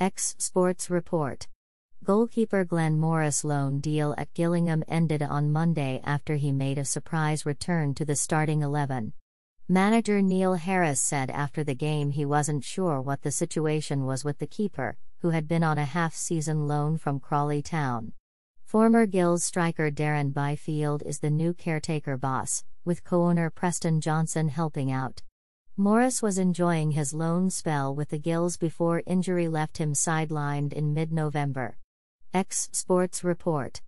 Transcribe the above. X Sports Report. Goalkeeper Glenn Morris' loan deal at Gillingham ended on Monday after he made a surprise return to the starting 11. Manager Neil Harris said after the game he wasn't sure what the situation was with the keeper, who had been on a half-season loan from Crawley Town. Former Gills striker Darren Byfield is the new caretaker boss, with co-owner Preston Johnson helping out. Morris was enjoying his loan spell with the Gills before injury left him sidelined in mid-November. X Sports Report.